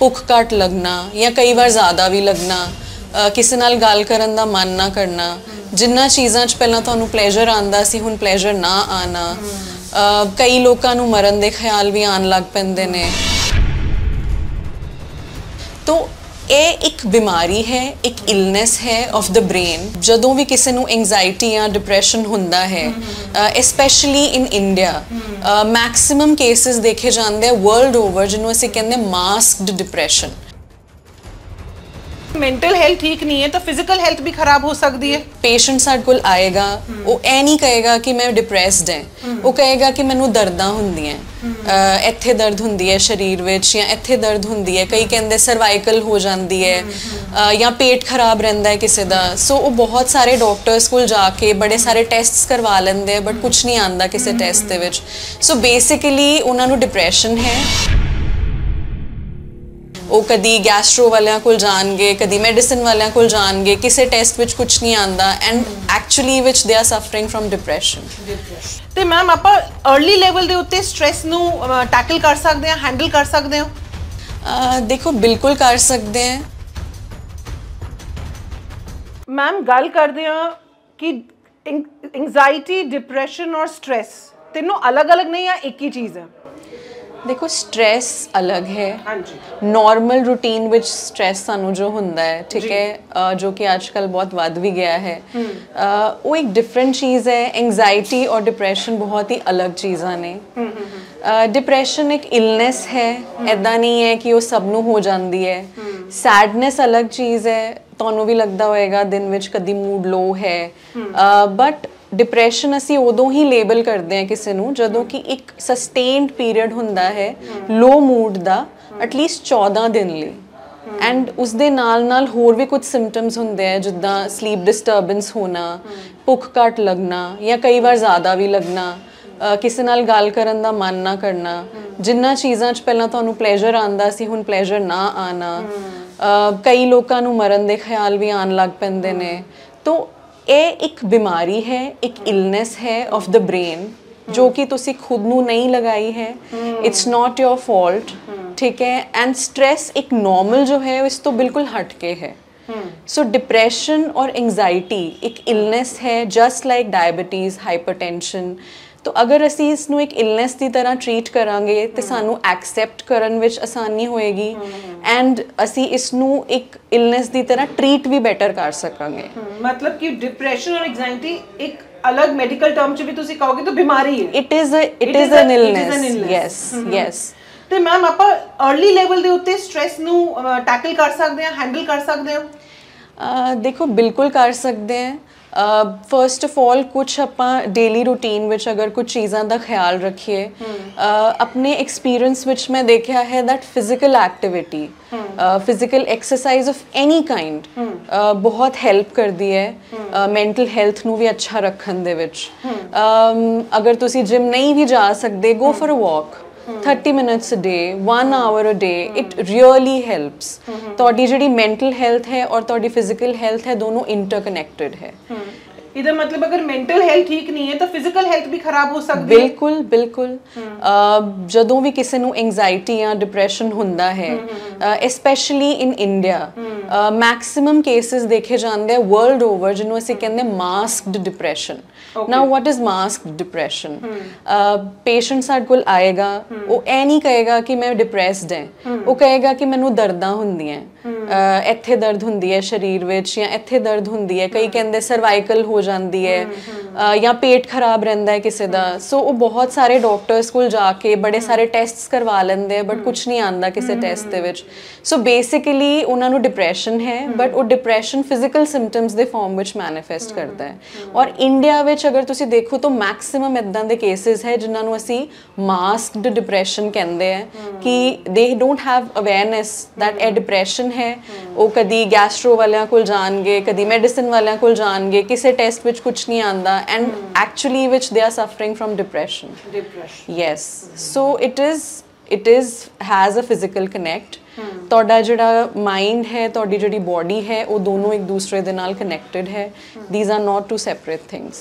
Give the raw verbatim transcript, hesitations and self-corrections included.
भुख घट लगना या कई बार ज़्यादा भी लगना, किसी नाल गल करन दा मन ना करना, जिन्ना चीज़ां च पहलां तुहानूं प्लेजर आंदा सी हुण प्लेजर ना आना, कई लोकां नूं मरण दे ख्याल भी आन लग पैंदे ने। तो ये एक बीमारी है, एक इलनेस है ऑफ द ब्रेन। जदों भी किसी नूं एंगजाइटी या डिप्रैशन हुंदा है, specially in India maximum cases देखे जाते हैं वर्ल्ड ओवर, जिन्होंने असीं कहंदे मास्क्ड डिप्रैशन। मेंटल हेल्थ ठीक नहीं है तो फिजिकल हेल्थ भी खराब हो सकती है। पेशेंट साडे कोल आएगा, वो ऐ नहीं कहेगा कि मैं डिप्रैस्ड है, वो कहेगा कि मैनूं दर्दां हुंदियां, इत्थे दर्द हुंदी है शरीर विच या इत्थे दर्द हुंदी है, कई कहंदे सर्वाइकल हो जाती है या पेट खराब रहिंदा है किसी दा। सो वो बहुत सारे डॉक्टर्स कोल जाके बड़े सारे टेस्ट करवा लैंदे हैं बट कुछ नहीं आंदा किसी टेस्ट दे विच। सो बेसिकली उन्हां नूं डिप्रैशन है। वो कभी गैस्ट्रो वालों को जाएंगे, कभी मेडिसिन वालों को जाएंगे, किसी टेस्ट विच कुछ नहीं आता and actually which they are suffering from depression. तो मैम आप अर्ली लेवल के उत्ते स्ट्रेस नू टैकल कर सकते हैं, हैंडल कर सकते हो? uh, देखो बिल्कुल कर सकते हैं। मैम गल करते हैं कि एंगजाइटी, डिप्रैशन और स्ट्रेस तीनों अलग अलग नहीं या एक ही चीज़ है? देखो स्ट्रेस अलग है, नॉर्मल रूटीन विच स्ट्रेस सानू जो हुंदा है, ठीक है, जो कि आजकल बहुत वध भी गया है, वो एक डिफरेंट चीज़ है। एंगजाइटी और डिप्रैशन बहुत ही अलग चीज़ां ने। डिप्रैशन एक इलनेस है, ऐदा नहीं है कि वो सबनू हो जाती है। सैडनेस अलग चीज़ है, तुहानू भी लगता होएगा दिन विच कदी मूड लो है, बट डिप्रैशन असी उदों ही लेबल करते हैं किसी नूं जदों कि एक सस्टेन्ड पीरियड हुंदा है लो मूड दा, एटलीस्ट चौदह दिन लिए, एंड उस दे नाल नाल होर भी कुछ सिम्पटम्स हुंदे हैं जिद्दां स्लीप डिस्टर्बेंस होना, भुख घट लगना या कई बार ज़्यादा भी लगना, किसी नाल गल करन दा मन ना करना, जिन्ना चीज़ां च पहलां तुहानूं प्लेजर आंदा सी हुण प्लेजर ना आना, कई लोकां नूं मरण दे ख्याल भी आन लग पैंदे ने। तो ये एक बीमारी है, एक इलनेस है ऑफ द ब्रेन जो कि तुसी खुद नू नहीं लगाई है, इट्स नॉट योर फॉल्ट, ठीक है। एंड स्ट्रेस एक नॉर्मल जो है इस तो बिल्कुल हटके है। सो डिप्रेशन और एंगजाइटी एक इलनेस है, जस्ट लाइक डायबिटीज़, हाइपरटेंशन। तो अगर असी इसनू एक इलनेस की तरह ट्रीट करांगे तो सानू एक्सेप्ट करन विच आसानी होएगी एंड असी इसनू एक इलनेस की तरह ट्रीट भी बेटर कर सकांगे। मतलब कि डिप्रेशन और एंगजाइटी एक अलग मेडिकल टर्म च भी तुसी कहोगे तो बीमारी है। It is it is an illness, yes yes. तो मैम आप अर्ली लेवल के उत्ते स्ट्रेस नू टैकल कर सकते हैं, हैंडल कर सकते हो? uh, देखो बिल्कुल कर सकते हैं। फस्ट ऑफ ऑल कुछ अपना डेली रूटीन विच अगर कुछ चीज़ों का ख्याल रखिए। uh, अपने एक्सपीरियंस विच मैं देखा है that physical activity, physical exercise of any kind बहुत हेल्प करती है मैंटल हेल्थ नू भी अच्छा रखन दे विच। uh, अगर तुसी जिम नहीं भी जा सकते, go for a walk thirty minutes a day, one hour a day, it really helps. तुहाडी जिहड़ी मैंटल हेल्थ है और तुहाडी फिजिकल हेल्थ है, दोनों इंटरकनेक्टेड है। इधर मतलब अगर मेंटल हेल्थ ठीक नहीं है तो फिजिकल हेल्थ भी खराब हो सकती है। बिल्कुल बिल्कुल। जदों भी किसी नूं एंगजाइटी या डिप्रैशन हुंदा है, specially in India maximum cases देखे जाते हैं वर्ल्ड ओवर, जिन्हों असीं कहंदे masked depression. Now what is masked depression? Patient साडे कोल आएगा, वो ऐ नहीं कहेगा कि मैं डिप्रैस्ड है, वो कहेगा कि मैनूं दर्दां हुंदियां, इत्थे दर्द हुंदी है शरीर विच या इत्थे दर्द हुंदी है, कई कहंदे सर्वाइकल हो जाती है आ, या पेट खराब रहिंदा है किसी दा। सो so, वो बहुत सारे डॉक्टर्स कोल जाके बड़े सारे टेस्ट्स करवा लेंदे हैं बट कुछ नहीं आंदा किसी टेस्ट दे विच। सो बेसिकली उन्हां नूं डिप्रैशन है बट वो डिप्रैशन फिजिकल सिम्पटम्स दे फॉर्म विच मैनीफेस्ट करता है। और इंडिया विच अगर तुसीं देखो तो मैक्सिमम इदां दे केसेस है जिन्हां नूं असीं मास्क्ड डिप्रैशन कहंदे हैं कि they don't have awareness that a depression है। वो कभी गैस्ट्रो वालों को जाएंगे, कभी मेडिसिन वालों को जाएंगे, किसी टेस्ट विच कुछ नहीं आंदा and actually which they are suffering from depression. Yes, so it is it is has a physical connect. तुहाडा जिहड़ा माइंड है, तुहाडी जिहड़ी बॉडी है, वो दोनों एक दूसरे दे नाल कनैक्टेड है। These are not two separate things.